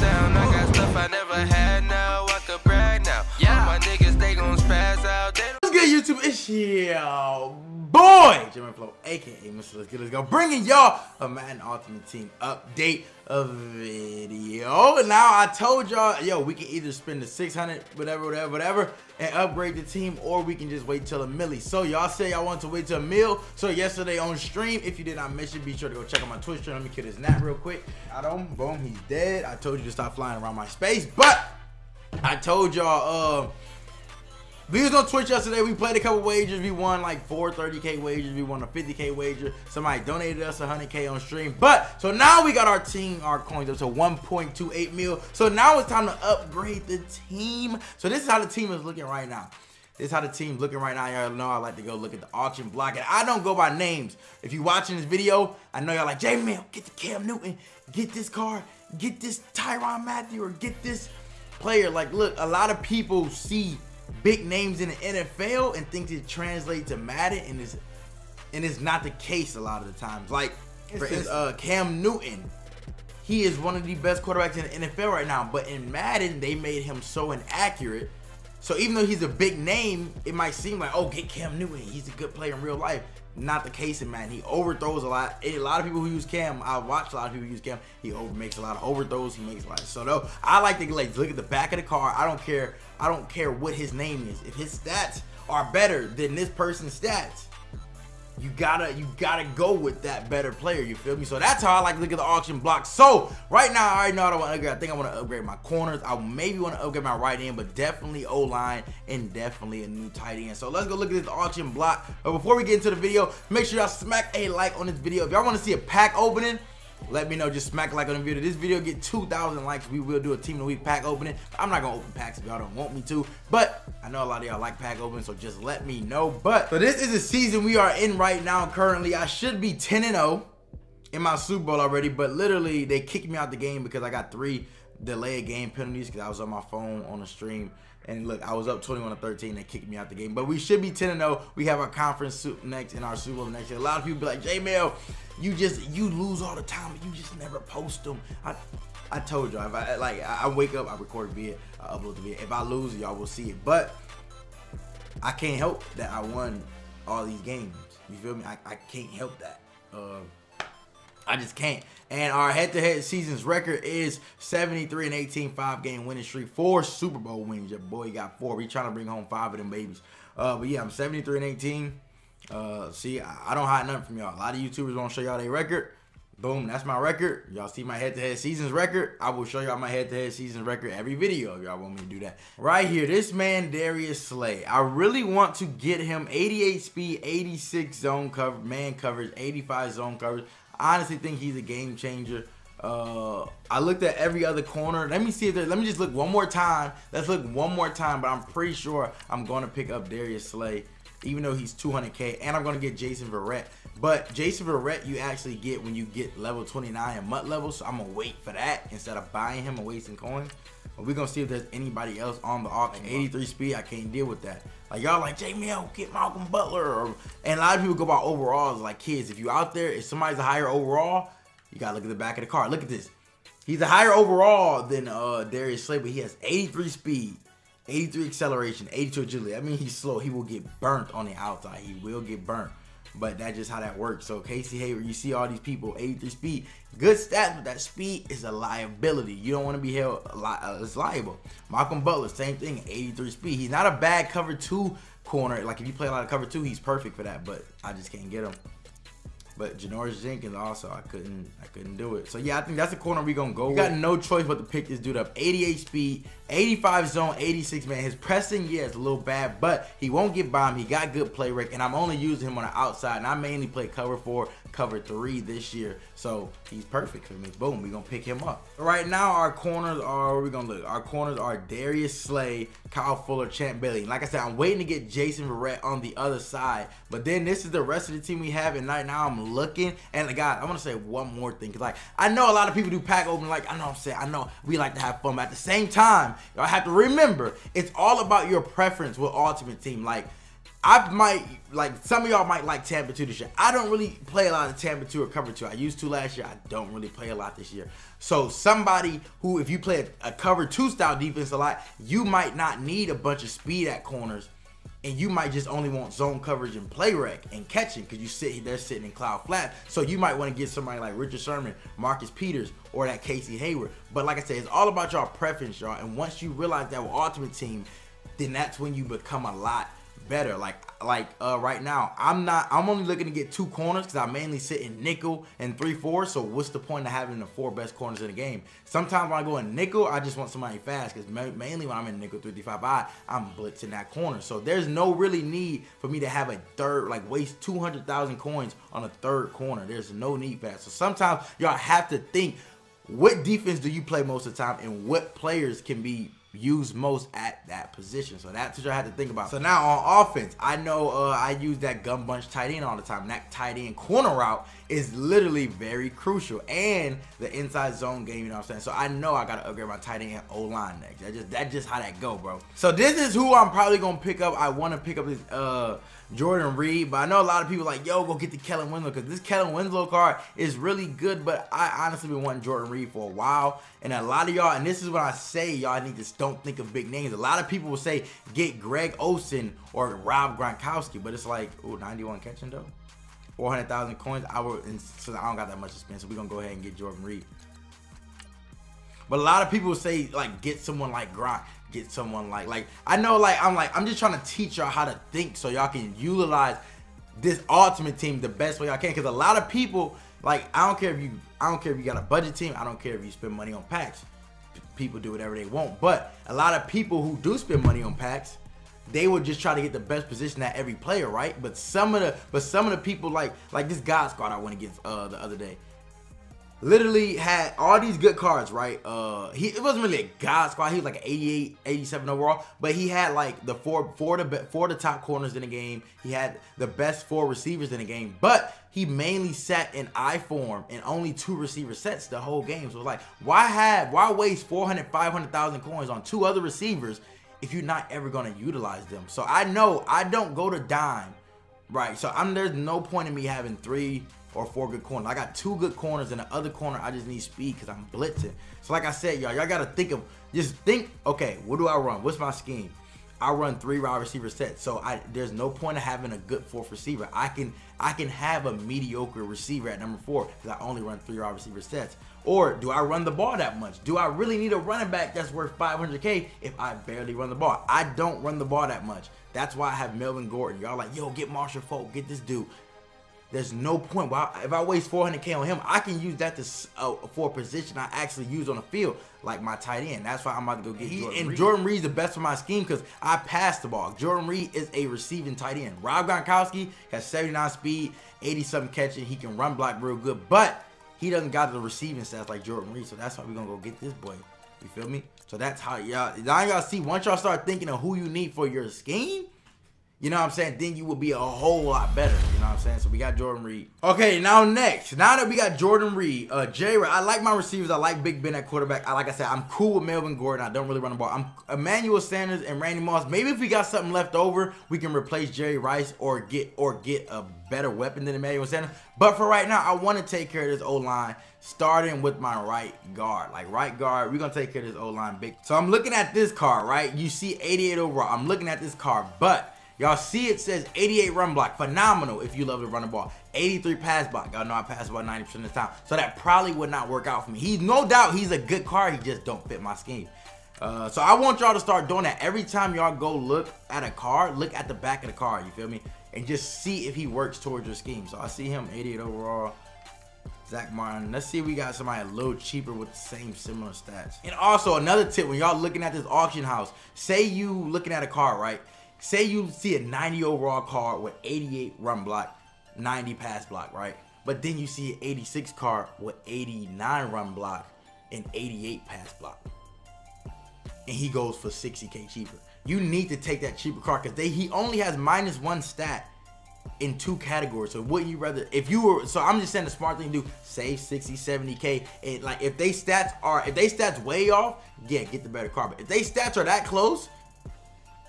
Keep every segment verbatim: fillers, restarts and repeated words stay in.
down. I got stuff I never had now. I could brag now. Yeah, all my niggas, they gon' spaz out. They What's good, YouTube? It's your boy, Jim Flo, aka Mister Let's Get Let's Go, bringing y'all a Madden Ultimate Team update of video. Now, I told y'all, yo, we can either spend the six hundred, whatever, whatever, whatever, and upgrade the team, or we can just wait till a milli. So y'all say y'all want to wait till a mil. So yesterday on stream, if you did not miss it, be sure to go check out my Twitch channel. Let me kill this nap real quick. I don't, boom, he's dead. I told you to stop flying around my space, but I told y'all, um, uh, we was on Twitch yesterday. We played a couple wagers. We won like four thirty K wagers. We won a fifty K wager. Somebody donated us one hundred K on stream. But so now we got our team, our coins up to one point two eight mil. So now it's time to upgrade the team. So this is how the team is looking right now. This is how the team looking right now. Y'all know I like to go look at the auction block. And I don't go by names. If you watching this video, I know y'all like, J-Man, get the Cam Newton. Get this card. Get this Tyrann Mathieu or get this player. Like, look, a lot of people see big names in the N F L and think it translates to Madden, and it's and it's not the case a lot of the times. Like for instance, uh, Cam Newton, he is one of the best quarterbacks in the N F L right now. But in Madden, they made him so inaccurate. So even though he's a big name, it might seem like, oh, get Cam Newton, he's a good player in real life. Not the case in Madden. He overthrows a lot. A lot of people who use Cam, I watch a lot of people who use Cam, he over makes a lot of overthrows. He makes a lot. Of, so though, I like to like look at the back of the car. I don't care. I don't care what his name is. If his stats are better than this person's stats, you gotta you gotta go with that better player. You feel me? So that's how I like to look at the auction block. So right now, I already know I don't want to upgrade. I think I want to upgrade my corners. I maybe want to upgrade my right end, but definitely O line and definitely a new tight end. So let's go look at this auction block. But before we get into the video, make sure y'all smack a like on this video. If y'all want to see a pack opening, let me know. Just smack a like on the video. This video get two thousand likes, we will do a team of the week pack opening. I'm not gonna open packs if y'all don't want me to, but I know a lot of y'all like pack opening, so just let me know. But so this is the season we are in right now. Currently, I should be ten and oh in my Super Bowl already, but literally they kicked me out the game because I got three delay game penalties because I was on my phone on the stream. And look, I was up twenty-one to thirteen. They kicked me out the game. But we should be ten and oh. We have our conference next and our Super Bowl next year. A lot of people be like, J-Mel, you just you lose all the time. You just never post them. I I told y'all, if I like I wake up, I record a video, I upload the video. If I lose, y'all will see it. But I can't help that I won all these games. You feel me? I, I can't help that. Uh, I just can't. And our head-to-head season's record is seventy-three and eighteen, five-game winning streak, four Super Bowl wins. Your boy got four. We trying to bring home five of them babies. Uh, but yeah, I'm seventy-three and eighteen. Uh, see, I, I don't hide nothing from y'all. A lot of YouTubers won't show y'all their record. Boom, that's my record. Y'all see my head-to-head season's record? I will show y'all my head-to-head season's record every video if y'all want me to do that. Right here, this man, Darius Slay. I really want to get him eighty-eight speed, eighty-six zone coverage, man coverage, eighty-five zone coverage. I honestly think he's a game changer. Uh, I looked at every other corner. Let me see if there, let me just look one more time. Let's look one more time, but I'm pretty sure I'm going to pick up Darius Slay, even though he's two hundred K, and I'm going to get Jason Verrett. But Jason Verrett you actually get when you get level twenty-nine and mutt level, so I'm going to wait for that instead of buying him and wasting coins. But we're going to see if there's anybody else on the auction. eighty-three speed, I can't deal with that. Like, y'all like, J-Mel, get Malcolm Butler. Or, and a lot of people go by overalls like kids. If you're out there, if somebody's a higher overall, you got to look at the back of the car. Look at this. He's a higher overall than uh, Darius Slay, but he has eighty-three speed. eighty-three acceleration, eighty-two agility. I mean, he's slow. He will get burnt on the outside. He will get burnt. But that's just how that works. So Casey Hayward, you see all these people, eighty-three speed. Good stats, but that speed is a liability. You don't want to be held li uh, it's liable. Malcolm Butler, same thing, eighty-three speed. He's not a bad cover two corner. Like, if you play a lot of cover two, he's perfect for that. But I just can't get him. But Janoris Jenkins also, I couldn't, I couldn't do it. So yeah, I think that's the corner we're gonna go. We got no choice but to pick this dude up. eighty-eight speed, eighty-five zone, eighty-six man. His pressing, yeah, it's a little bad, but he won't get bombed. He got good play rec, and I'm only using him on the outside. And I mainly play cover four, cover three this year, so he's perfect for me. Boom, we're gonna pick him up. Right now, our corners are where we gonna look. Our corners are Darius Slay, Kyle Fuller, Champ Bailey. Like I said, I'm waiting to get Jason Verrett on the other side. But then this is the rest of the team we have, and right now I'm looking. And God, I want to say one more thing, cause like I know a lot of people do pack open. Like I know what I'm saying, I know we like to have fun, but at the same time, y'all have to remember it's all about your preference with Ultimate Team. Like I might, like, some of y'all might like Tampa two this year. I don't really play a lot of Tampa two or cover two. I used to last year. I don't really play a lot this year. So somebody who, if you play a, a cover two style defense a lot, you might not need a bunch of speed at corners, and you might just only want zone coverage and play wreck and catching because you sit there sitting in cloud flat. So you might want to get somebody like Richard Sherman, Marcus Peters, or that Casey Hayward. But like I said, it's all about y'all preference, y'all. And once you realize that with Ultimate Team, then that's when you become a lot better. Like like uh, right now, I'm not. I'm only looking to get two corners because I mainly sit in nickel and three four. So what's the point of having the four best corners in the game? Sometimes when I go in nickel, I just want somebody fast because ma mainly when I'm in nickel three five I, I'm blitzing that corner. So there's no really need for me to have a third, like waste two hundred thousand coins on a third corner. There's no need for that. So sometimes y'all have to think, what defense do you play most of the time, and what players can be used most at that position? So that's what y'all had to think about. So now on offense, I know uh, I use that gun bunch tight end all the time. That tight end corner route is literally very crucial, and the inside zone game, you know what I'm saying? So I know I gotta upgrade my tight end and O-line next. That just that's just how that go, bro. So this is who I'm probably gonna pick up. I want to pick up this uh Jordan Reed, but I know a lot of people like, yo, go get the Kellen Winslow, because this Kellen Winslow card is really good, but I honestly been wanting Jordan Reed for a while. And a lot of y'all, and this is what I say, y'all need to don't think of big names. A lot of people will say, get Greg Olsen or Rob Gronkowski, but it's like, ooh, ninety-one catching though, four hundred thousand coins. I would, and so I don't got that much to spend, so we're gonna go ahead and get Jordan Reed. But a lot of people say, like, get someone like Gronk, get someone like, like, I know, like, I'm like, I'm just trying to teach y'all how to think so y'all can utilize this Ultimate Team the best way y'all can. Because a lot of people, like, I don't care if you, I don't care if you got a budget team, I don't care if you spend money on packs. People do whatever they want, but a lot of people who do spend money on packs, they will just try to get the best position at every player, right? But some of the, but some of the people like, like this God Squad I went against uh, the other day, literally had all these good cards, right? Uh, he it wasn't really a God Squad. He was like an eighty-eight, eighty-seven overall, but he had like the four, four the four the top corners in the game. He had the best four receivers in the game, but he mainly sat in I form and only two receiver sets the whole game. So it was like, why have why waste four hundred, five hundred thousand coins on two other receivers if you're not ever gonna utilize them? So I know I don't go to dime, right? So I'm there's no point in me having three or four good corners. I got two good corners, and the other corner I just need speed because I'm blitzing. So like I said, y'all, y'all gotta think of, just think, okay, what do I run? What's my scheme? I run three wide receiver sets, so I there's no point of having a good fourth receiver. I can I can have a mediocre receiver at number four because I only run three wide receiver sets. Or do I run the ball that much? Do I really need a running back that's worth five hundred K if I barely run the ball? I don't run the ball that much. That's why I have Melvin Gordon. Y'all like, yo, get Marshall Faulk, get this dude. There's no point. Well, if I waste four hundred K on him, I can use that to uh, for a position I actually use on the field, like my tight end. That's why I'm about to go get he, Jordan And Reed. Jordan Reed's the best for my scheme because I pass the ball. Jordan Reed is a receiving tight end. Rob Gronkowski has seventy-nine speed, eighty-something catching. He can run block real good, but he doesn't got the receiving stats like Jordan Reed, so that's why we're going to go get this boy. You feel me? So that's how y'all, now y'all see, once y'all start thinking of who you need for your scheme, you know what I'm saying? Then you will be a whole lot better. You know what I'm saying? So we got Jordan Reed. Okay, now next. Now that we got Jordan Reed, uh, Jerry Rice. I like my receivers. I like Big Ben at quarterback. I, like I said, I'm cool with Melvin Gordon. I don't really run the ball. I'm Emmanuel Sanders and Randy Moss. Maybe if we got something left over, we can replace Jerry Rice or get or get a better weapon than Emmanuel Sanders. But for right now, I want to take care of this O-line, starting with my right guard. Like right guard, we're going to take care of this O-line big. So I'm looking at this card, right? You see eighty-eight overall. I'm looking at this card, but y'all see it says eighty-eight run block. Phenomenal if you love to run the ball. eighty-three pass block. Y'all know I pass about ninety percent of the time. So that probably would not work out for me. He's no doubt he's a good card. He just don't fit my scheme. Uh, so I want y'all to start doing that. Every time y'all go look at a card, look at the back of the card. You feel me? And just see if he works towards your scheme. So I see him eighty-eight overall. Zach Martin. Let's see if we got somebody a little cheaper with the same similar stats. And also another tip when y'all looking at this auction house. Say you looking at a card, right? Say you see a ninety overall card with eighty-eight run block, ninety pass block, right? But then you see an eighty-six card with eighty-nine run block and eighty-eight pass block. And he goes for sixty K cheaper. You need to take that cheaper card because they he only has minus one stat in two categories. So wouldn't you rather, if you were, so I'm just saying the smart thing to do, save sixty, seventy K. And like if they stats are, if they stats way off, yeah, get the better card. But if they stats are that close,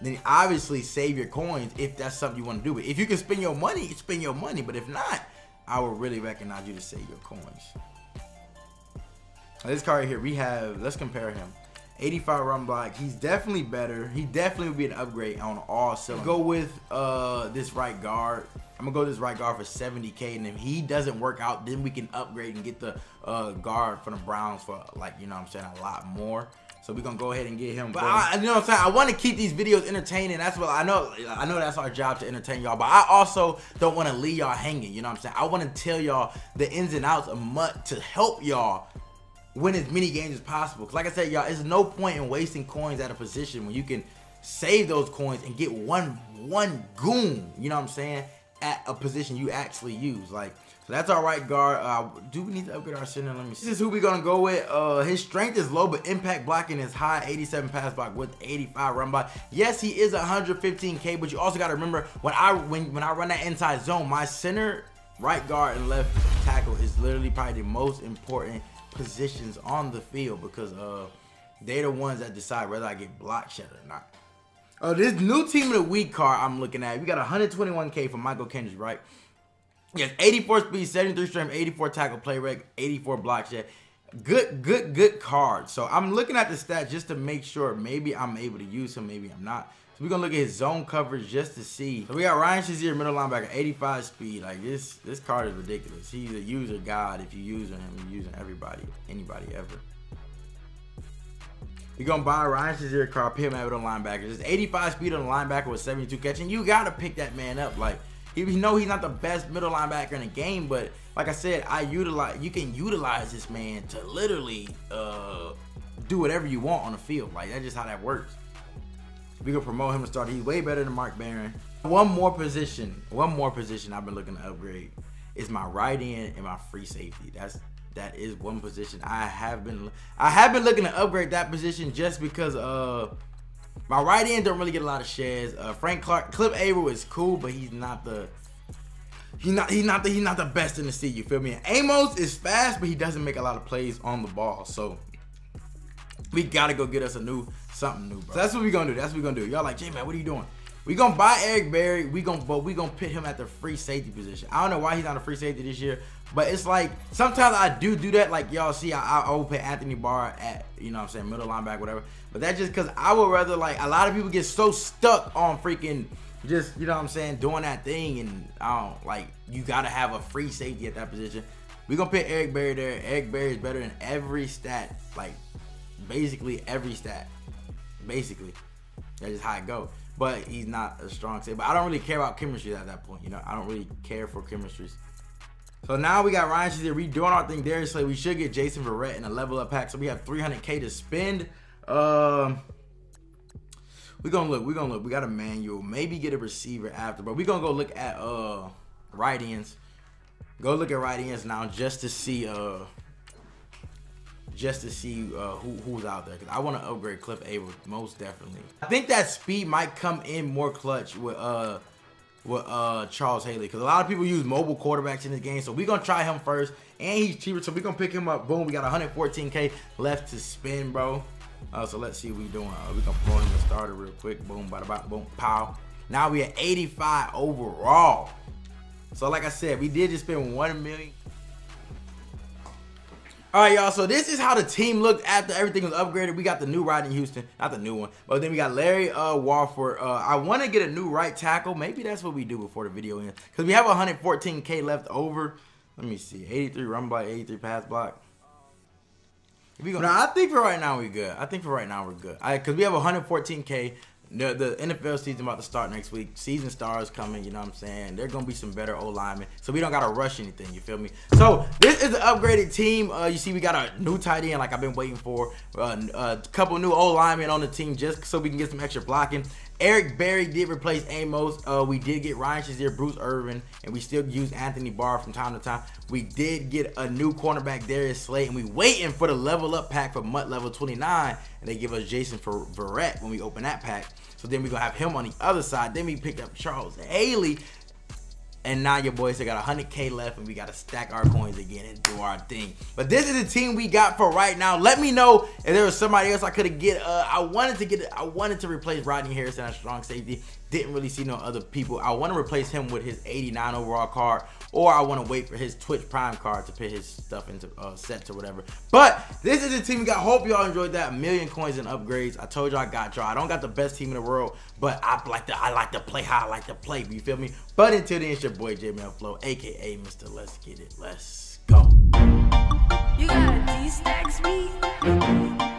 then obviously save your coins if that's something you want to do. But if you can spend your money, spend your money. But if not, I would really recognize you to save your coins. Now this card right here, we have, let's compare him. eighty-five run block. He's definitely better. He definitely would be an upgrade on all cylinders. Go with uh, this right guard. I'm going to go with this right guard for seventy K. And if he doesn't work out, then we can upgrade and get the uh, guard from the Browns for, like, you know what I'm saying, a lot more. So we're going to go ahead and get him. But I, you know what I'm saying? I want to keep these videos entertaining. That's what I know. I know that's our job, to entertain y'all. But I also don't want to leave y'all hanging. You know what I'm saying? I want to tell y'all the ins and outs of Mutt to help y'all win as many games as possible. Because like I said, y'all, there's no point in wasting coins at a position when you can save those coins and get one one goon, you know what I'm saying, at a position you actually use. Like, so that's our right guard. Uh, do we need to upgrade our center? Let me see. This is who we're going to go with. Uh, his strength is low, but impact blocking is high. eighty-seven pass block with eighty-five run block. Yes, he is one fifteen K, but you also got to remember, when I, when, when I run that inside zone, my center, right guard, and left tackle is literally probably the most important positions on the field, because uh they're the ones that decide whether I get blocked shut or not. Uh, this new team of the week card I'm looking at, we got one twenty-one K for Mychal Kendricks, right? Yes, eighty-four speed, seventy-three strength, eighty-four tackle play reg, eighty-four block shot. Good, good, good card. So I'm looking at the stats just to make sure maybe I'm able to use him, maybe I'm not. So we're gonna look at his zone coverage just to see. So we got Ryan Shazier, middle linebacker, eighty-five speed. Like, this, this card is ridiculous. He's a user god. If you using him, you're using everybody, anybody ever. You're gonna buy Ryan Shazier card, pick him at middle linebacker. Just eighty-five speed on the linebacker with seventy-two catching. You gotta pick that man up. Like, you know, he's not the best middle linebacker in the game, but like I said, I utilize. You can utilize this man to literally uh, do whatever you want on the field. Like, that's just how that works. We can promote him to start. He's way better than Mark Barron. One more position, one more position I've been looking to upgrade is my right end and my free safety. That's that is one position I have been I have been looking to upgrade that position, just because uh my right end don't really get a lot of shares. Uh, Frank Clark, Cliff Avril is cool, but he's not the he's not he's not the he's not the best in the C. You feel me? And Amos is fast, but he doesn't make a lot of plays on the ball. So we gotta go get us a new, something new, bro. So that's what we gonna do. That's what we gonna do. Y'all like, J man, what are you doing? We gonna buy Eric Berry. We gonna, but we gonna pit him at the free safety position. I don't know why he's not a free safety this year, but it's like sometimes I do do that. Like y'all see, I I will put Anthony Barr at, you know what I'm saying, middle linebacker, whatever. But that's just because I would rather, like, a lot of people get so stuck on freaking just, you know what I'm saying, doing that thing, and I don't, like, you gotta have a free safety at that position. We gonna pit Eric Berry there. Eric Berry is better in every stat, like. Basically every stat, basically that's just how it go. But he's not a strong safety. But I don't really care about chemistry at that point. You know, I don't really care for chemistries. So now we got Ryan Shazier. We doing our thing. Darius Slay. We should get Jason Verrett in a level up pack. So we have three hundred K to spend. Um, we're gonna look. We're gonna look. We got a manual. Maybe get a receiver after. But we're gonna go look at uh right ends. Go look at right ends now just to see uh. just to see uh, who, who's out there. Because I want to upgrade Cliff Avril, most definitely. I think that speed might come in more clutch with uh, with uh, Charles Haley. Because a lot of people use mobile quarterbacks in this game. So we're going to try him first. And he's cheaper, so we're going to pick him up. Boom, we got one fourteen K left to spend, bro. Uh, so let's see what we're doing. Uh, we're going to pull him and start it real quick. Boom, bada, bada, boom, pow. Now we at eighty-five overall. So like I said, we did just spend one million dollars. All right, y'all, so this is how the team looked after everything was upgraded. We got the new right in Houston, not the new one, but then we got Larry uh, Warford. Uh, I want to get a new right tackle. Maybe that's what we do before the video ends, because we have one fourteen K left over. Let me see, eighty-three run block, eighty-three pass block. We go. No, I think for right now we're good. I think for right now we're good. All right, because we have one fourteen K. The, the N F L season about to start next week. Season stars coming, you know what I'm saying? They're going to be some better old linemen. So we don't got to rush anything, you feel me? So this is an upgraded team. Uh, you see we got a new tight end like I've been waiting for. Uh, a couple new old linemen on the team just so we can get some extra blocking. Eric Berry did replace Amos. Uh, we did get Ryan Shazier, Bruce Irvin, and we still use Anthony Barr from time to time. We did get a new cornerback, Darius Slay, and we waiting for the level up pack for Mutt level twenty-nine, and they give us Jason Verrett when we open that pack. So then we're going to have him on the other side. Then we picked up Charles Haley. And now your boys, they got one hundred K left, and we got to stack our coins again and do our thing. But this is the team we got for right now. Let me know if there was somebody else I could have get. Uh, I wanted to get. I wanted to replace Rodney Harrison at strong safety. Didn't really see no other people. I want to replace him with his eighty-nine overall card, or I want to wait for his Twitch Prime card to put his stuff into uh, sets or whatever. But this is the team we got. Hope y'all enjoyed that. A million coins and upgrades. I told y'all I got y'all. I don't got the best team in the world, but I like to I like to play how I like to play. You feel me? But until then, it's your boy J-Man Flow, aka Mister Let's Get It. Let's go. You got a D-Stacks beat?